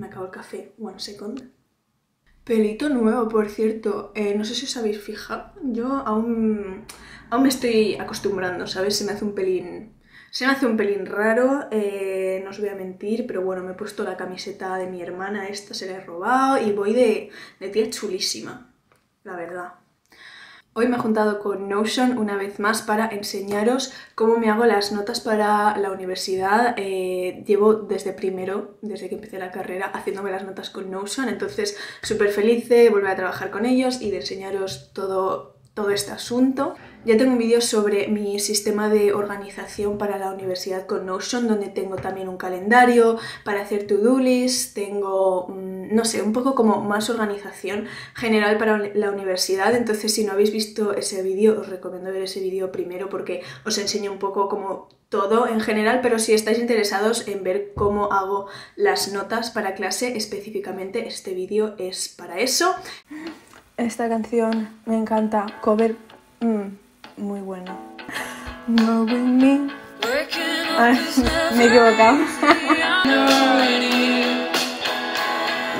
Me acabo el café, one second. Pelito nuevo, por cierto. No sé si os habéis fijado. Yo aún me estoy acostumbrando, ¿sabes? Se me hace un pelín raro, no os voy a mentir, pero bueno, me he puesto la camiseta de mi hermana, esta se la he robado y voy de tía chulísima, la verdad. Hoy me he juntado con Notion una vez más para enseñaros cómo me hago las notas para la universidad. Llevo desde que empecé la carrera, haciéndome las notas con Notion, entonces súper feliz de volver a trabajar con ellos y de enseñaros todo este asunto. Ya tengo un vídeo sobre mi sistema de organización para la universidad con Notion, donde tengo también un calendario para hacer to-do list, tengo, no sé, un poco como más organización general para la universidad. Entonces, si no habéis visto ese vídeo, os recomiendo ver ese vídeo primero porque os enseño un poco como todo en general, pero si estáis interesados en ver cómo hago las notas para clase, específicamente este vídeo es para eso. Esta canción me encanta, cover, muy bueno. Me he equivocado.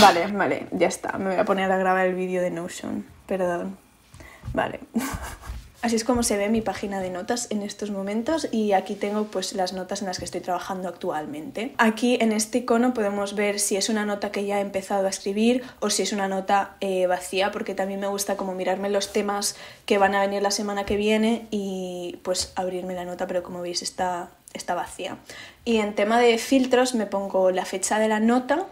Vale, ya está, me voy a poner a grabar el vídeo de Notion, perdón. Vale. Así es como se ve mi página de notas en estos momentos y aquí tengo pues las notas en las que estoy trabajando actualmente. Aquí en este icono podemos ver si es una nota que ya he empezado a escribir o si es una nota vacía, porque también me gusta como mirarme los temas que van a venir la semana que viene y pues abrirme la nota, pero como veis está vacía. Y en tema de filtros me pongo la fecha de la nota,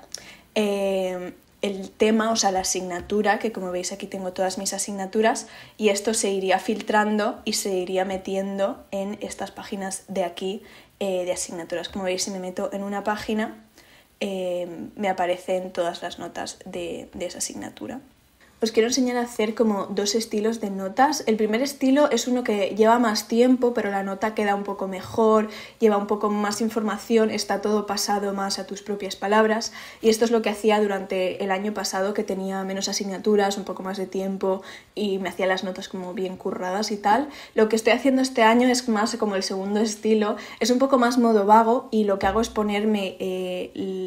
el tema, o sea, la asignatura, que como veis aquí tengo todas mis asignaturas, y esto se iría filtrando y se iría metiendo en estas páginas de aquí de asignaturas. Como veis, si me meto en una página me aparecen todas las notas de esa asignatura. Os quiero enseñar a hacer como dos estilos de notas. El primer estilo es uno que lleva más tiempo, pero la nota queda un poco mejor, lleva un poco más información, está todo pasado más a tus propias palabras. Y esto es lo que hacía durante el año pasado, que tenía menos asignaturas, un poco más de tiempo y me hacía las notas como bien curradas y tal. Lo que estoy haciendo este año es más como el segundo estilo, es un poco más modo vago y lo que hago es ponerme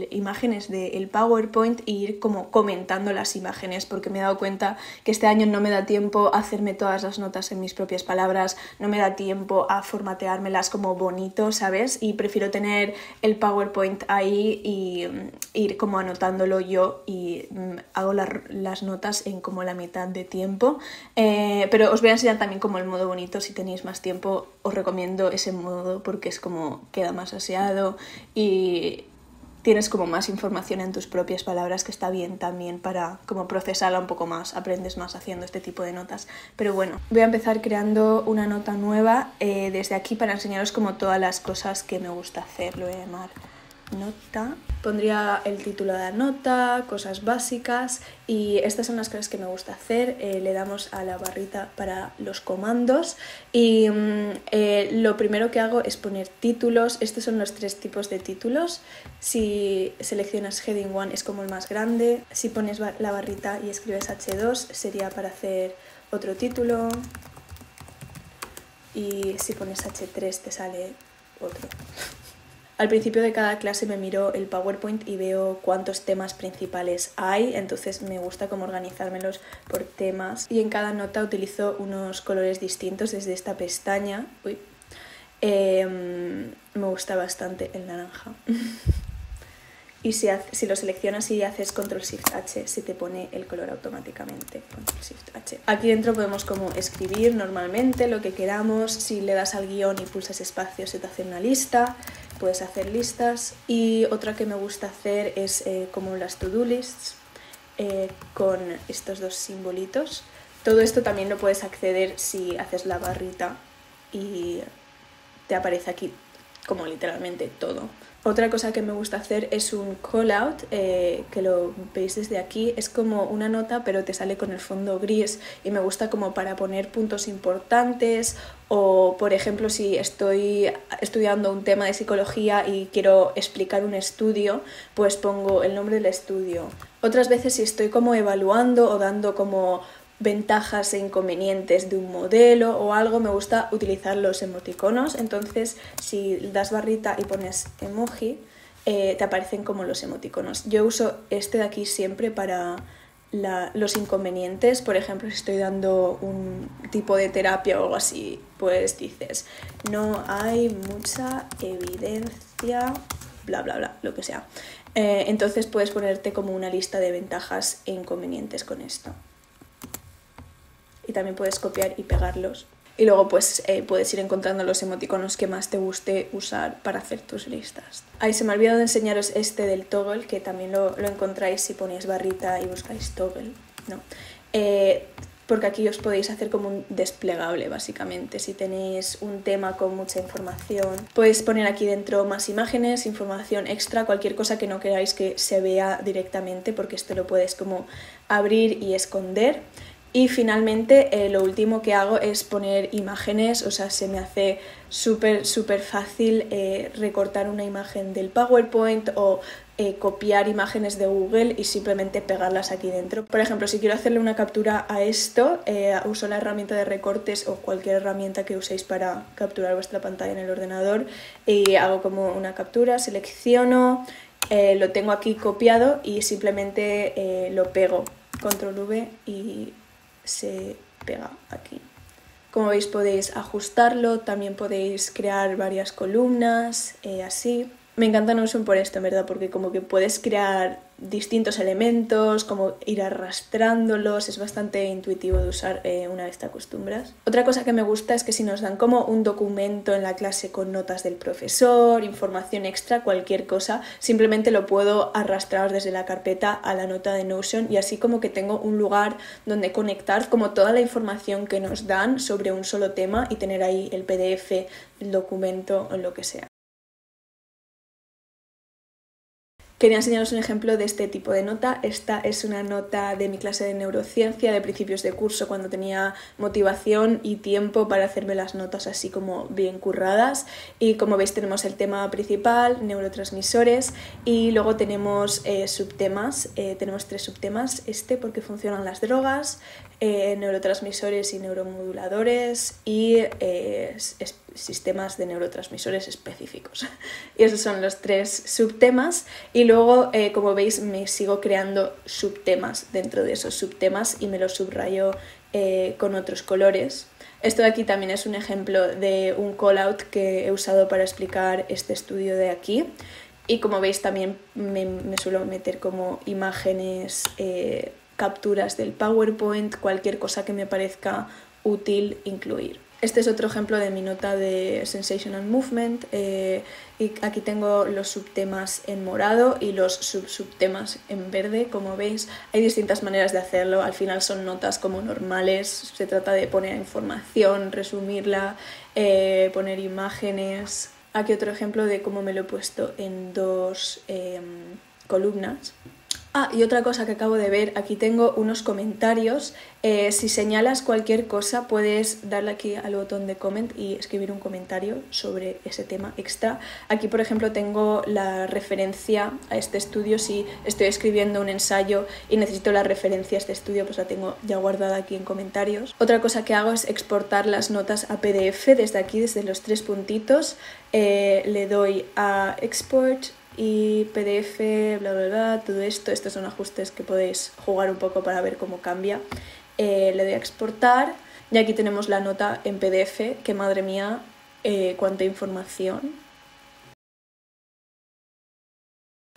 imágenes del PowerPoint e ir como comentando las imágenes, porque me he dado cuenta que este año no me da tiempo a hacerme todas las notas en mis propias palabras, no me da tiempo a formateármelas como bonito, ¿sabes? Y prefiero tener el PowerPoint ahí y ir como anotándolo yo y hago las notas en como la mitad de tiempo. Pero os voy a enseñar también como el modo bonito, si tenéis más tiempo os recomiendo ese modo porque es como queda más aseado y tienes como más información en tus propias palabras, que está bien también para como procesarla un poco más, aprendes más haciendo este tipo de notas. Pero bueno, voy a empezar creando una nota nueva desde aquí para enseñaros como todas las cosas que me gusta hacer. Lo voy a llamar nota. Pondría el título de la nota, cosas básicas y estas son las cosas que me gusta hacer. Le damos a la barrita para los comandos y lo primero que hago es poner títulos. Estos son los tres tipos de títulos. Si seleccionas Heading 1 es como el más grande. Si pones la barrita y escribes H2 sería para hacer otro título y si pones H3 te sale otro. Al principio de cada clase me miro el PowerPoint y veo cuántos temas principales hay, entonces me gusta como organizármelos por temas. Y en cada nota utilizo unos colores distintos desde esta pestaña. Me gusta bastante el naranja. Y si lo seleccionas y haces Control-Shift-H, se te pone el color automáticamente. Control-Shift-H. Aquí dentro podemos como escribir normalmente lo que queramos. Si le das al guión y pulsas espacio, se te hace una lista. Puedes hacer listas. Y otra que me gusta hacer es como las to-do lists con estos dos simbolitos. Todo esto también lo puedes acceder si haces la barrita y te aparece aquí como literalmente todo. Otra cosa que me gusta hacer es un call out, que lo veis desde aquí, es como una nota pero te sale con el fondo gris y me gusta como para poner puntos importantes o por ejemplo si estoy estudiando un tema de psicología y quiero explicar un estudio, pues pongo el nombre del estudio. Otras veces si estoy como evaluando o dando como ventajas e inconvenientes de un modelo o algo, me gusta utilizar los emoticonos. Entonces si das barrita y pones emoji te aparecen como los emoticonos. Yo uso este de aquí siempre para los inconvenientes. Por ejemplo, si estoy dando un tipo de terapia o algo así, pues dices, no hay mucha evidencia, bla, bla, bla, lo que sea. Entonces puedes ponerte como una lista de ventajas e inconvenientes con esto. Y también puedes copiar y pegarlos. Y luego pues puedes ir encontrando los emoticonos que más te guste usar para hacer tus listas. Ahí se me ha olvidado de enseñaros este del toggle, que también lo encontráis si ponéis barrita y buscáis toggle, ¿no? Porque aquí os podéis hacer como un desplegable básicamente. Si tenéis un tema con mucha información, podéis poner aquí dentro más imágenes, información extra, cualquier cosa que no queráis que se vea directamente, porque esto lo puedes como abrir y esconder. Y finalmente lo último que hago es poner imágenes. O sea, se me hace súper fácil recortar una imagen del PowerPoint o copiar imágenes de Google y simplemente pegarlas aquí dentro. Por ejemplo, si quiero hacerle una captura a esto, uso la herramienta de recortes o cualquier herramienta que uséis para capturar vuestra pantalla en el ordenador y hago como una captura, selecciono, lo tengo aquí copiado y simplemente lo pego, control V y se pega aquí. Como veis podéis ajustarlo, también podéis crear varias columnas, así. Me encanta Notion por esto, en verdad, porque como que puedes crear distintos elementos, como ir arrastrándolos, es bastante intuitivo de usar una vez te acostumbras. Otra cosa que me gusta es que si nos dan como un documento en la clase con notas del profesor, información extra, cualquier cosa, simplemente lo puedo arrastrar desde la carpeta a la nota de Notion y así como que tengo un lugar donde conectar como toda la información que nos dan sobre un solo tema y tener ahí el PDF, el documento o lo que sea. Quería enseñaros un ejemplo de este tipo de nota. Esta es una nota de mi clase de neurociencia de principios de curso, cuando tenía motivación y tiempo para hacerme las notas así como bien curradas. Y como veis tenemos el tema principal, neurotransmisores, y luego tenemos subtemas. Tenemos tres subtemas, este porque funcionan las drogas, neurotransmisores y neuromoduladores y sistemas de neurotransmisores específicos. Y esos son los tres subtemas. Y luego, como veis, me sigo creando subtemas dentro de esos subtemas y me los subrayo con otros colores. Esto de aquí también es un ejemplo de un callout que he usado para explicar este estudio de aquí. Y como veis también me suelo meter como imágenes, capturas del PowerPoint, cualquier cosa que me parezca útil incluir. Este es otro ejemplo de mi nota de Sensational Movement, y aquí tengo los subtemas en morado y los subtemas en verde. Como veis hay distintas maneras de hacerlo, al final son notas como normales, se trata de poner información, resumirla, poner imágenes. Aquí otro ejemplo de cómo me lo he puesto en dos columnas. Ah, y otra cosa que acabo de ver, aquí tengo unos comentarios. Si señalas cualquier cosa puedes darle aquí al botón de comment y escribir un comentario sobre ese tema extra. Aquí por ejemplo tengo la referencia a este estudio. Si estoy escribiendo un ensayo y necesito la referencia a este estudio, pues la tengo ya guardada aquí en comentarios. Otra cosa que hago es exportar las notas a PDF desde aquí, desde los tres puntitos. Le doy a export y PDF, bla bla bla, todo esto. Estos son ajustes que podéis jugar un poco para ver cómo cambia. Le doy a exportar y aquí tenemos la nota en PDF, que madre mía, cuánta información.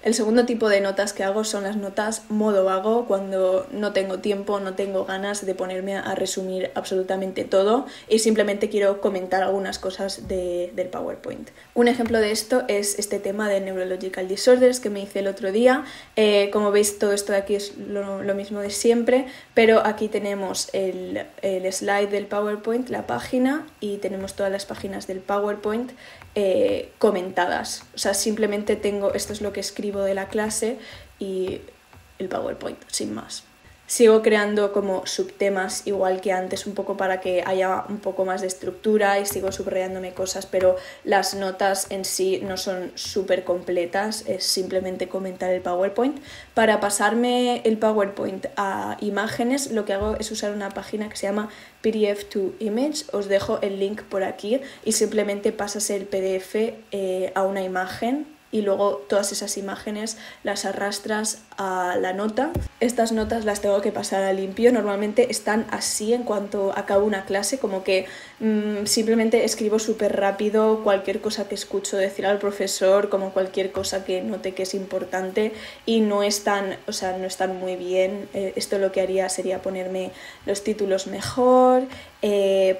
El segundo tipo de notas que hago son las notas modo vago, cuando no tengo tiempo, no tengo ganas de ponerme a resumir absolutamente todo y simplemente quiero comentar algunas cosas del PowerPoint. Un ejemplo de esto es este tema de Neurological Disorders que me hice el otro día. Como veis todo esto de aquí es lo mismo de siempre, pero aquí tenemos el slide del PowerPoint, la página, y tenemos todas las páginas del PowerPoint comentadas. O sea, simplemente tengo, esto es lo que escribo de la clase y el PowerPoint, sin más. Sigo creando como subtemas igual que antes, un poco para que haya un poco más de estructura, y sigo subrayándome cosas, pero las notas en sí no son súper completas, es simplemente comentar el PowerPoint. Para pasarme el PowerPoint a imágenes, lo que hago es usar una página que se llama PDF to Image, os dejo el link por aquí, y simplemente pasas el PDF a una imagen y luego todas esas imágenes las arrastras a la nota. Estas notas las tengo que pasar a limpio, normalmente están así en cuanto acabo una clase, como que simplemente escribo súper rápido cualquier cosa que escucho decir al profesor, como cualquier cosa que note que es importante, y no están, o sea, no están muy bien. Esto lo que haría sería ponerme los títulos mejor,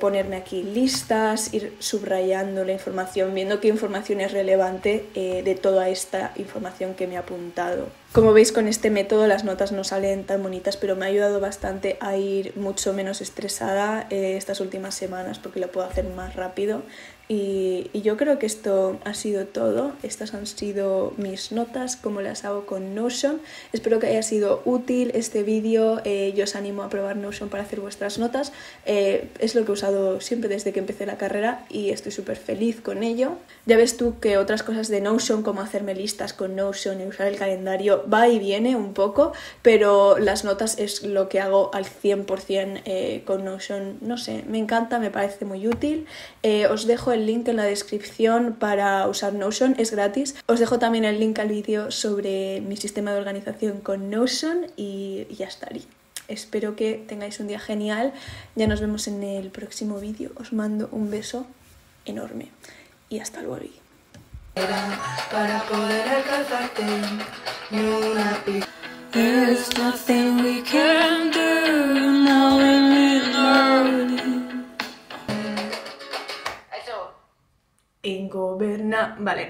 ponerme aquí listas, ir subrayando la información, viendo qué información es relevante de toda esta información que me he apuntado. Como veis, con este método las notas no salen tan bonitas, pero me ha ayudado bastante a ir mucho menos estresada estas últimas semanas, porque lo puedo hacer más rápido. Y yo creo que esto ha sido todo. Estas han sido mis notas, como las hago con Notion. Espero que haya sido útil este vídeo. Yo os animo a probar Notion para hacer vuestras notas. Es lo que he usado siempre desde que empecé la carrera y estoy súper feliz con ello. Ya ves tú que otras cosas de Notion, como hacerme listas con Notion y usar el calendario, va y viene un poco, pero las notas es lo que hago al 100% con Notion. No sé, me encanta, me parece muy útil. Os dejo el link en la descripción para usar Notion, es gratis. Os dejo también el link al vídeo sobre mi sistema de organización con Notion y ya estaría. Espero que tengáis un día genial. Ya nos vemos en el próximo vídeo. Os mando un beso enorme y hasta luego. Para poder alcanzarte, ni una pizca. There's nothing we can do now in learning. Eso. Ingobernable. Vale.